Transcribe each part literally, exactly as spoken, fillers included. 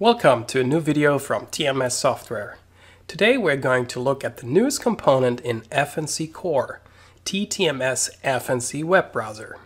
Welcome to a new video from T M S Software. Today we're going to look at the newest component in F N C Core, T T M S F N C Web Browser.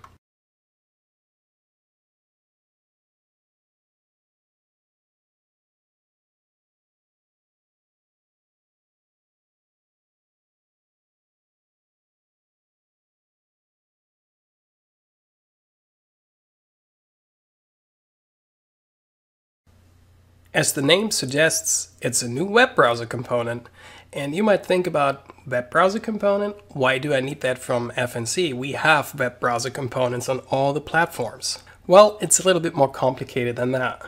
As the name suggests, it's a new web browser component, and you might think about web browser component, why do I need that from F N C? We have web browser components on all the platforms. Well, it's a little bit more complicated than that.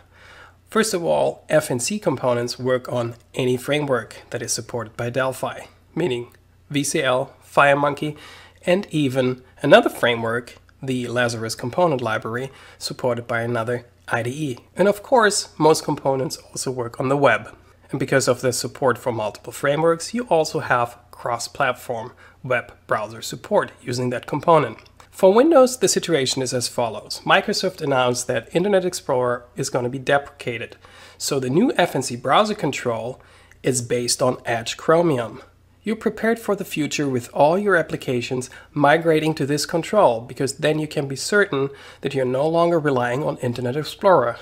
First of all, F N C components work on any framework that is supported by Delphi, meaning V C L, FireMonkey, and even another framework, the Lazarus component library, supported by another I D E. And of course, most components also work on the web. And because of the support for multiple frameworks, you also have cross-platform web browser support using that component. For Windows, the situation is as follows. Microsoft announced that Internet Explorer is going to be deprecated. So the new F N C browser control is based on Edge Chromium. You're prepared for the future with all your applications migrating to this control, because then you can be certain that you're no longer relying on Internet Explorer.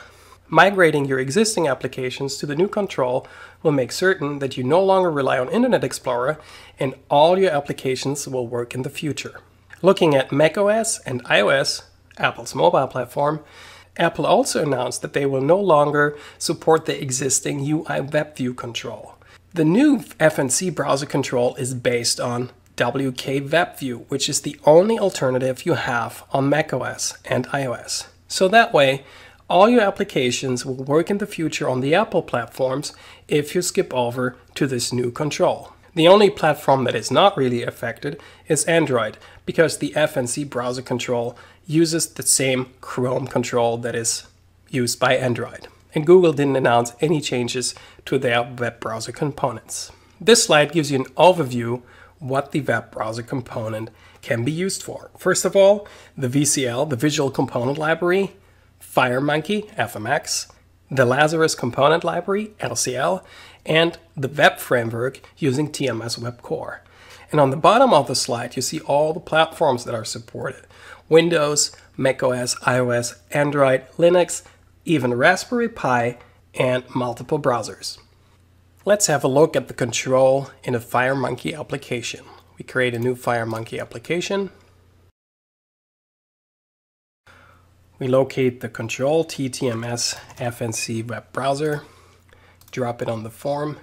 Migrating your existing applications to the new control will make certain that you no longer rely on Internet Explorer, and all your applications will work in the future. Looking at macOS and iOS, Apple's mobile platform, Apple also announced that they will no longer support the existing U I WebView control. The new F N C browser control is based on W K WebView, which is the only alternative you have on macOS and iOS. So that way, all your applications will work in the future on the Apple platforms if you skip over to this new control. The only platform that is not really affected is Android, because the F N C browser control uses the same Chrome control that is used by Android. And Google didn't announce any changes to their web browser components. This slide gives you an overview what the web browser component can be used for. First of all, the V C L, the Visual Component Library, FireMonkey, F M X, the Lazarus Component Library, L C L, and the web framework using T M S Web Core. And on the bottom of the slide, you see all the platforms that are supported. Windows, macOS, iOS, Android, Linux, even Raspberry Pi, and multiple browsers. Let's have a look at the control in a FireMonkey application. We create a new FireMonkey application. We locate the control T T M S F N C Web Browser, drop it on the form,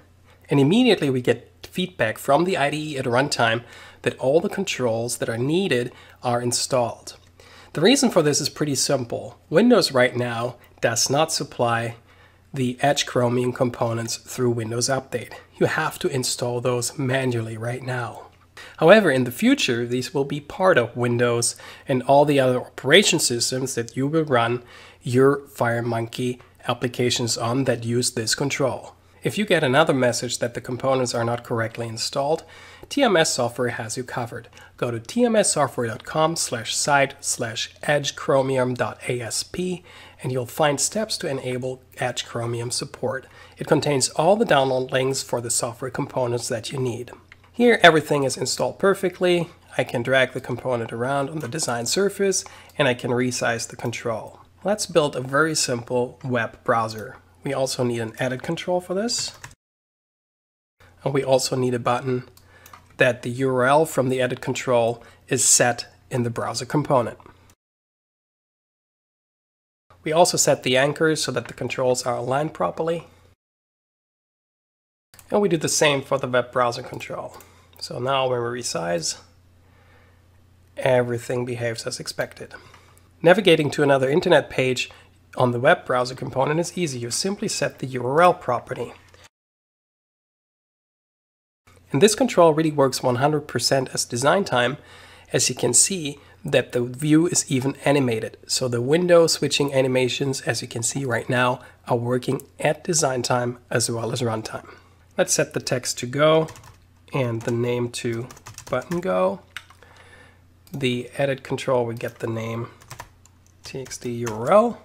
and immediately we get feedback from the I D E at runtime that all the controls that are needed are installed. The reason for this is pretty simple. Windows right now does not supply the Edge Chromium components through Windows Update. You have to install those manually right now. However, in the future, these will be part of Windows and all the other operation systems that you will run your FireMonkey applications on that use this control. If you get another message that the components are not correctly installed, T M S Software has you covered. Go to t m s software dot com slash site slash edge chromium dot a s p and you'll find steps to enable Edge Chromium support. It contains all the download links for the software components that you need. Here everything is installed perfectly. I can drag the component around on the design surface and I can resize the control. Let's build a very simple web browser. We also need an edit control for this. And we also need a button that the U R L from the edit control is set in the browser component. We also set the anchors so that the controls are aligned properly. And we do the same for the web browser control. So now when we resize, everything behaves as expected. Navigating to another internet page on the web browser component is easy. You simply set the U R L property. And this control really works one hundred percent as design time, as you can see that the view is even animated. So the window switching animations, as you can see right now, are working at design time as well as runtime. Let's set the text to go and the name to button go. The edit control will get the name txt U R L.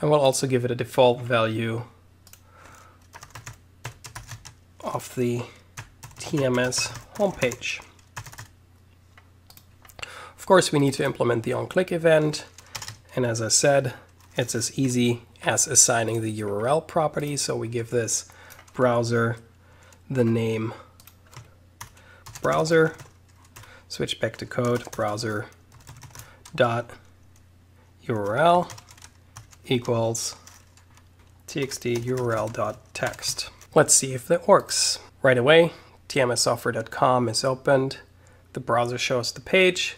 And we'll also give it a default value of the T M S homepage. Of course, we need to implement the on-click event, and as I said, it's as easy as assigning the U R L property. So we give this browser the name browser, switch back to code, browser dot U R L equals txt U R L dot text. Let's see if that works. Right away, T M S software dot com is opened. The browser shows the page.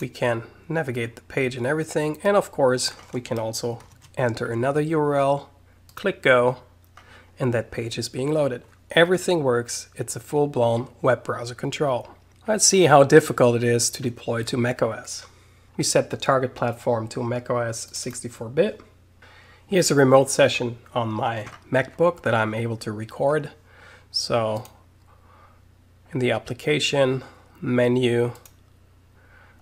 We can navigate the page and everything. And of course, we can also enter another U R L, click go, and that page is being loaded. Everything works. It's a full-blown web browser control. Let's see how difficult it is to deploy to macOS. We set the target platform to macOS sixty-four bit. Here's a remote session on my MacBook that I'm able to record. So in the application menu,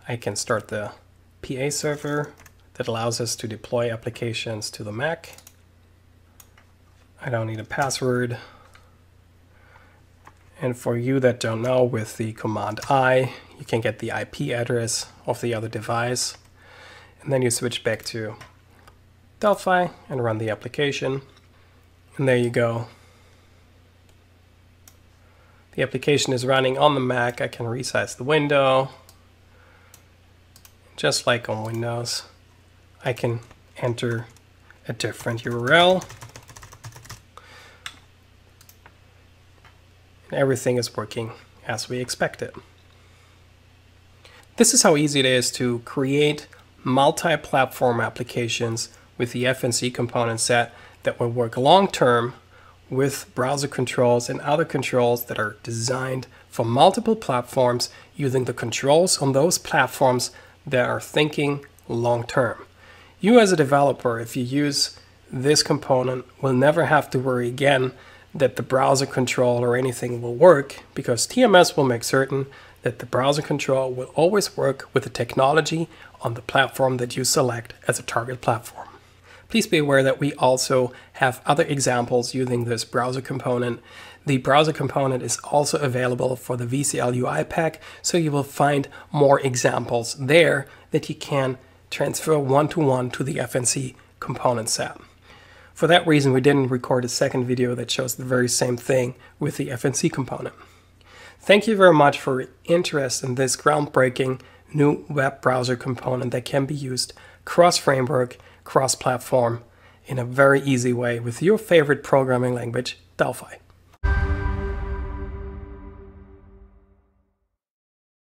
I can start the P A server that allows us to deploy applications to the Mac. I don't need a password. And for you that don't know, with the command I, you can get the I P address of the other device. And then you switch back to Delphi and run the application. And there you go. The application is running on the Mac. I can resize the window. Just like on Windows, I can enter a different U R L. And everything is working as we expected. This is how easy it is to create multi-platform applications with the F N C component set that will work long-term with browser controls and other controls that are designed for multiple platforms using the controls on those platforms that are thinking long-term. You as a developer, if you use this component, will never have to worry again that the browser control or anything will work, because T M S will make certain that the browser control will always work with the technology on the platform that you select as a target platform. Please be aware that we also have other examples using this browser component. The browser component is also available for the V C L U I pack, so you will find more examples there that you can transfer one-to-one to the F N C component set. For that reason, we didn't record a second video that shows the very same thing with the F N C component. Thank you very much for your interest in this groundbreaking new web browser component that can be used cross-framework, cross-platform in a very easy way with your favorite programming language, Delphi.